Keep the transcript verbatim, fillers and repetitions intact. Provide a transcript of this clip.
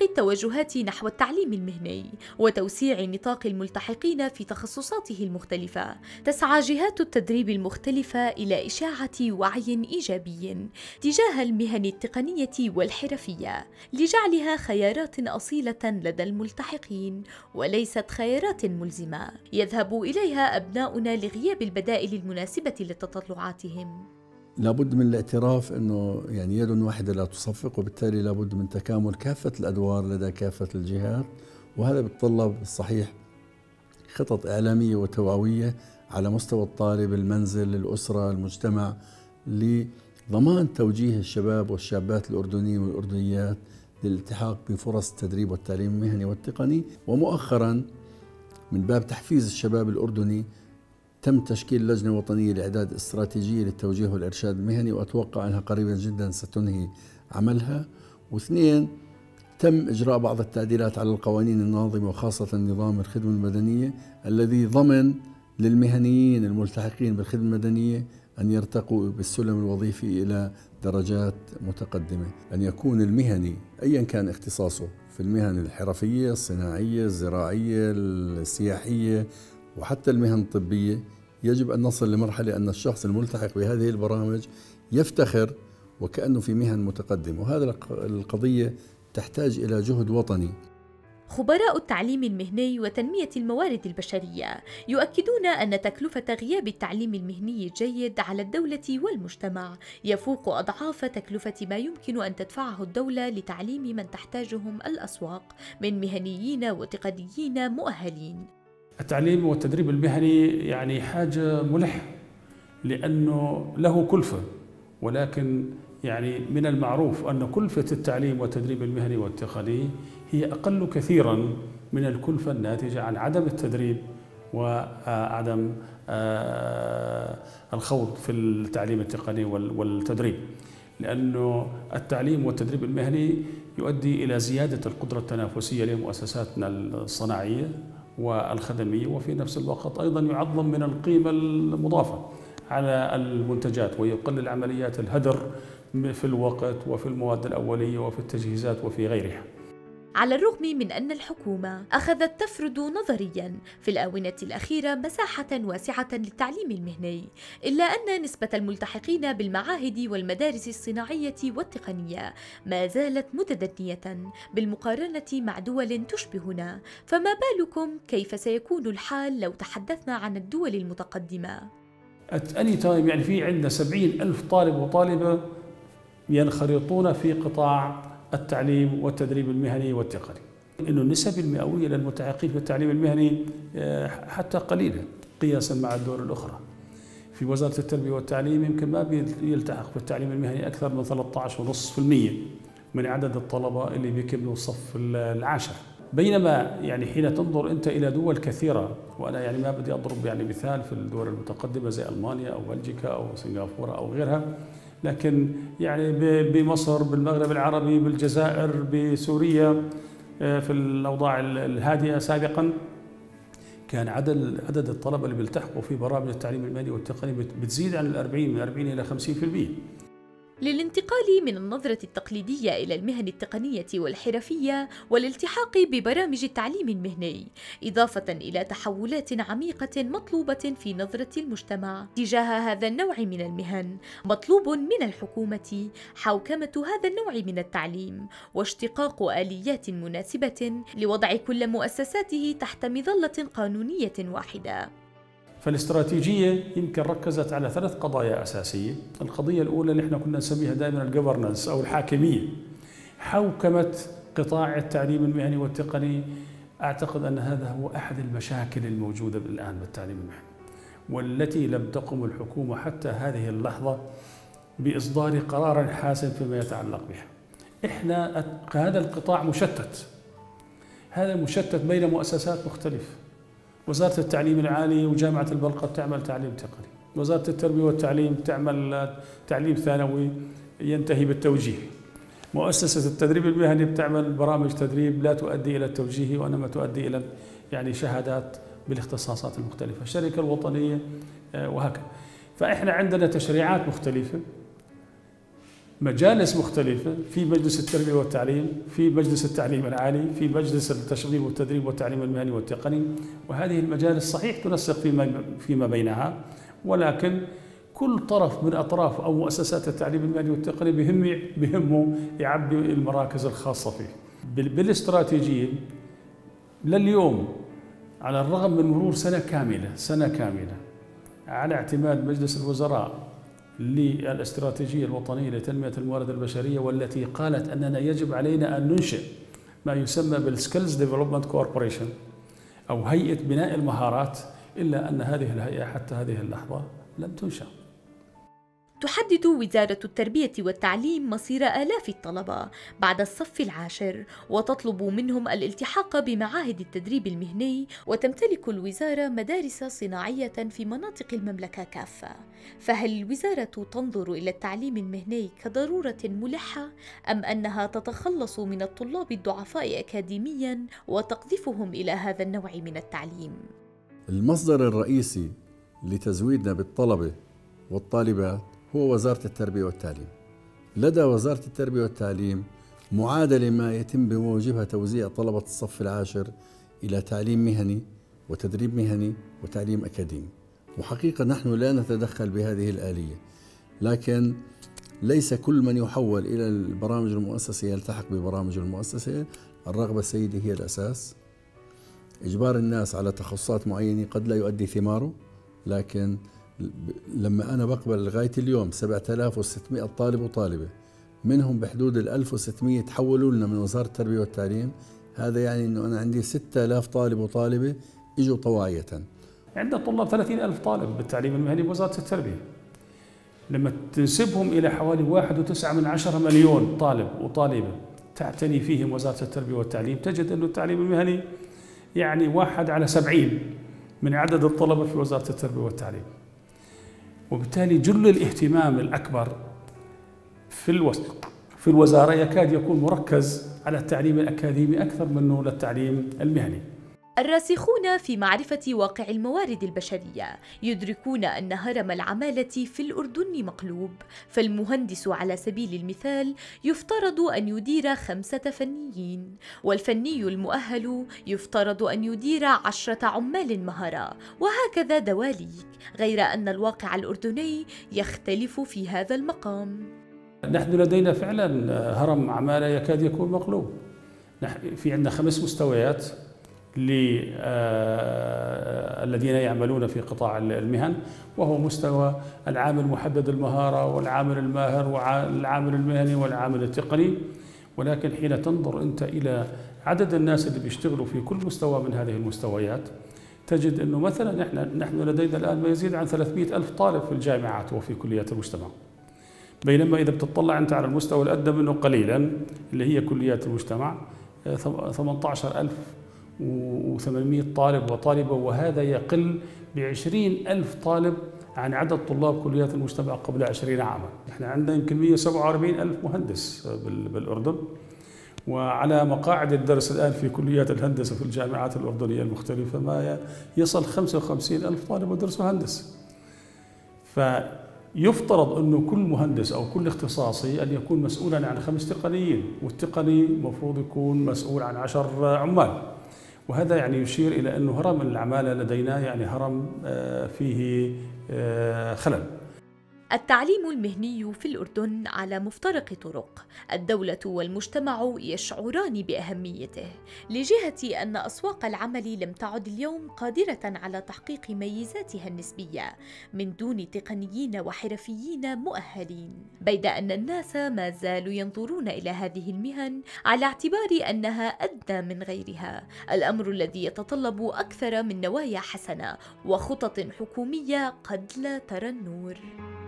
تطبيق التوجهات نحو التعليم المهني وتوسيع نطاق الملتحقين في تخصصاته المختلفة، تسعى جهات التدريب المختلفة إلى إشاعة وعي إيجابي تجاه المهن التقنية والحرفية لجعلها خيارات أصيلة لدى الملتحقين وليست خيارات ملزمة يذهب إليها أبناؤنا لغياب البدائل المناسبة لتطلعاتهم. لابد من الاعتراف أنه يعني يد واحدة لا تصفق، وبالتالي لابد من تكامل كافة الأدوار لدى كافة الجهات، وهذا بيتطلب الصحيح خطط إعلامية وتوعوية على مستوى الطالب، المنزل، الأسرة، المجتمع، لضمان توجيه الشباب والشابات الأردنيين والأردنيات للالتحاق بفرص التدريب والتعليم المهني والتقني. ومؤخرا من باب تحفيز الشباب الأردني تم تشكيل لجنة وطنية لإعداد استراتيجية للتوجيه والإرشاد المهني، وأتوقع أنها قريبا جدا ستنهي عملها. واثنين، تم إجراء بعض التعديلات على القوانين الناظمة وخاصة نظام الخدمة المدنية الذي ضمن للمهنيين الملتحقين بالخدمة المدنية أن يرتقوا بالسلم الوظيفي إلى درجات متقدمة، أن يكون المهني أيا كان اختصاصه في المهن الحرفية، الصناعية، الزراعية، السياحية، وحتى المهن الطبية، يجب أن نصل لمرحلة أن الشخص الملتحق بهذه البرامج يفتخر وكأنه في مهن متقدمة، وهذا القضية تحتاج إلى جهد وطني. خبراء التعليم المهني وتنمية الموارد البشرية يؤكدون أن تكلفة غياب التعليم المهني الجيد على الدولة والمجتمع يفوق أضعاف تكلفة ما يمكن أن تدفعه الدولة لتعليم من تحتاجهم الأسواق من مهنيين وتقنيين مؤهلين. التعليم والتدريب المهني يعني حاجة ملحة لأنه له كلفة، ولكن يعني من المعروف أن كلفة التعليم والتدريب المهني والتقني هي أقل كثيرا من الكلفة الناتجة عن عدم التدريب وعدم الخوض في التعليم التقني والتدريب، لأنه التعليم والتدريب المهني يؤدي إلى زيادة القدرة التنافسية لمؤسساتنا الصناعية والخدمية، وفي نفس الوقت أيضا يعظم من القيمة المضافة على المنتجات ويقلل عمليات الهدر في الوقت وفي المواد الأولية وفي التجهيزات وفي غيرها. على الرغم من أن الحكومة أخذت تفرض نظرياً في الآونة الأخيرة مساحة واسعة للتعليم المهني، إلا أن نسبة الملتحقين بالمعاهد والمدارس الصناعية والتقنية ما زالت متدنية بالمقارنة مع دول تشبهنا، فما بالكم كيف سيكون الحال لو تحدثنا عن الدول المتقدمة؟ أني تايم يعني في عندنا سبعين ألف طالب وطالبة ينخرطون في قطاع التعليم والتدريب المهني والتقني. إنه النسب المئوية للملتحقين في التعليم المهني حتى قليلة قياساً مع الدول الأخرى. في وزارة التربية والتعليم يمكن ما بيلتحق في التعليم المهني أكثر من ثلاثة عشر فاصلة خمسة بالمئة من عدد الطلبة اللي بيكملوا الصف العاشر. بينما يعني حين تنظر أنت إلى دول كثيرة، وأنا يعني ما بدي أضرب يعني مثال في الدول المتقدمة زي ألمانيا أو بلجيكا أو سنغافورة أو غيرها، لكن يعني بمصر، بالمغرب العربي، بالجزائر، بسوريا، في الأوضاع الهادئة سابقا كان عدد عدد الطلبة اللي بيلتحقوا في برامج التعليم المهني والتقني بتزيد عن الأربعين من أربعين إلى خمسين بالمئة. للانتقال من النظرة التقليدية إلى المهن التقنية والحرفية والالتحاق ببرامج التعليم المهني، إضافة إلى تحولات عميقة مطلوبة في نظرة المجتمع تجاه هذا النوع من المهن، مطلوب من الحكومة حوكمة هذا النوع من التعليم واشتقاق آليات مناسبة لوضع كل مؤسساته تحت مظلة قانونية واحدة. فالاستراتيجية يمكن ركزت على ثلاث قضايا أساسية. القضية الأولى اللي احنا كنا نسميها دائما الجوفرنس أو الحاكمية، حوكمة قطاع التعليم المهني والتقني. أعتقد أن هذا هو أحد المشاكل الموجودة الآن بالتعليم المهني، والتي لم تقم الحكومة حتى هذه اللحظة بإصدار قرار حاسم فيما يتعلق بها. احنا هذا القطاع مشتت، هذا مشتت بين مؤسسات مختلفة. وزارة التعليم العالي وجامعة البلقة تعمل تعليم تقني، وزارة التربية والتعليم تعمل تعليم ثانوي ينتهي بالتوجيه، مؤسسة التدريب المهني بتعمل برامج تدريب لا تؤدي إلى التوجيه وإنما تؤدي إلى يعني شهادات بالاختصاصات المختلفة، الشركة الوطنية وهكذا. فإحنا عندنا تشريعات مختلفة مجالس مختلفة، في مجلس التربية والتعليم، في مجلس التعليم العالي، في مجلس التشغيل والتدريب والتعليم المهني والتقني، وهذه المجالس صحيح تنسق فيما فيما بينها، ولكن كل طرف من أطراف أو مؤسسات التعليم المهني والتقني بهم بهمه يعبي المراكز الخاصة فيه. بالاستراتيجية لليوم على الرغم من مرور سنة كاملة سنة كاملة على اعتماد مجلس الوزراء للاستراتيجية الوطنية لتنمية الموارد البشرية، والتي قالت أننا يجب علينا أن ننشئ ما يسمى بالسكيلز ديفلوبمنت كوربوريشن أو هيئة بناء المهارات، إلا أن هذه الهيئة حتى هذه اللحظة لم تنشأ. تحدد وزارة التربية والتعليم مصير آلاف الطلبة بعد الصف العاشر وتطلب منهم الالتحاق بمعاهد التدريب المهني، وتمتلك الوزارة مدارس صناعية في مناطق المملكة كافة. فهل الوزارة تنظر إلى التعليم المهني كضرورة ملحة أم أنها تتخلص من الطلاب الضعفاء أكاديميا وتقذفهم إلى هذا النوع من التعليم؟ المصدر الرئيسي لتزويدنا بالطلبة والطالبات هو وزارة التربية والتعليم. لدى وزارة التربية والتعليم معادلة ما يتم بموجبها توزيع طلبة الصف العاشر إلى تعليم مهني وتدريب مهني وتعليم أكاديمي، وحقيقة نحن لا نتدخل بهذه الآلية، لكن ليس كل من يحول إلى البرامج المؤسسة يلتحق ببرامج المؤسسة. الرغبة السيدة هي الأساس. إجبار الناس على تخصصات معينة قد لا يؤدي ثماره، لكن لما أنا بقبل لغاية اليوم سبعة آلاف وستمئة طالب وطالبة، منهم بحدود ال ألف وستمئة تحولوا لنا من وزارة التربية والتعليم، هذا يعني أنه أنا عندي ستة آلاف طالب وطالبة إجوا طواعية. عندنا طلاب ثلاثين ألف طالب بالتعليم المهني بوزارة التربية، لما تنسبهم إلى حوالي واحد وتسعة من عشرة مليون طالب وطالبة تعتني فيهم وزارة التربية والتعليم، تجد أنه التعليم المهني يعني واحد على سبعين من عدد الطلبة في وزارة التربية والتعليم، وبالتالي جل الاهتمام الأكبر في الوسط في الوزارة يكاد يكون مركز على التعليم الأكاديمي أكثر منه للتعليم المهني. الراسخون في معرفة واقع الموارد البشرية يدركون أن هرم العمالة في الأردن مقلوب، فالمهندس على سبيل المثال يفترض أن يدير خمسة فنيين، والفني المؤهل يفترض أن يدير عشرة عمال مهارة، وهكذا دواليك، غير أن الواقع الأردني يختلف في هذا المقام. نحن لدينا فعلا هرم عمالة يكاد يكون مقلوب. في عندنا خمس مستويات للذين يعملون في قطاع المهن، وهو مستوى العامل محدد المهارة والعامل الماهر والعامل المهني والعامل التقني. ولكن حين تنظر أنت إلى عدد الناس اللي بيشتغلوا في كل مستوى من هذه المستويات، تجد أنه مثلا نحن, نحن لدينا الآن ما يزيد عن ثلاثمئة ألف طالب في الجامعات وفي كليات المجتمع، بينما إذا بتطلع أنت على المستوى الأدنى منه قليلا اللي هي كليات المجتمع ثمانية عشر ألف وثمانمئة طالب وطالبة، وهذا يقل بعشرين ألف طالب عن عدد طلاب كليات المجتمع قبل عشرين عاما. نحن عندنا يمكن مئة وسبعة وأربعين ألف مهندس بالأردن، وعلى مقاعد الدرس الآن في كليات الهندسة في الجامعات الأردنية المختلفة ما يصل خمسة وخمسين ألف طالب ودرس مهندس. فيفترض أنه كل مهندس أو كل اختصاصي أن يكون مسؤولا عن خمس تقنيين، والتقني المفروض يكون مسؤول عن عشر عمال، وهذا يعني يشير إلى أن هرم العمالة لدينا يعني هرم فيه خلل. التعليم المهني في الأردن على مفترق طرق، الدولة والمجتمع يشعران بأهميته، لجهة أن أسواق العمل لم تعد اليوم قادرة على تحقيق ميزاتها النسبية من دون تقنيين وحرفيين مؤهلين، بيد أن الناس ما زالوا ينظرون إلى هذه المهن على اعتبار أنها أدنى من غيرها، الأمر الذي يتطلب أكثر من نوايا حسنة وخطط حكومية قد لا ترى النور.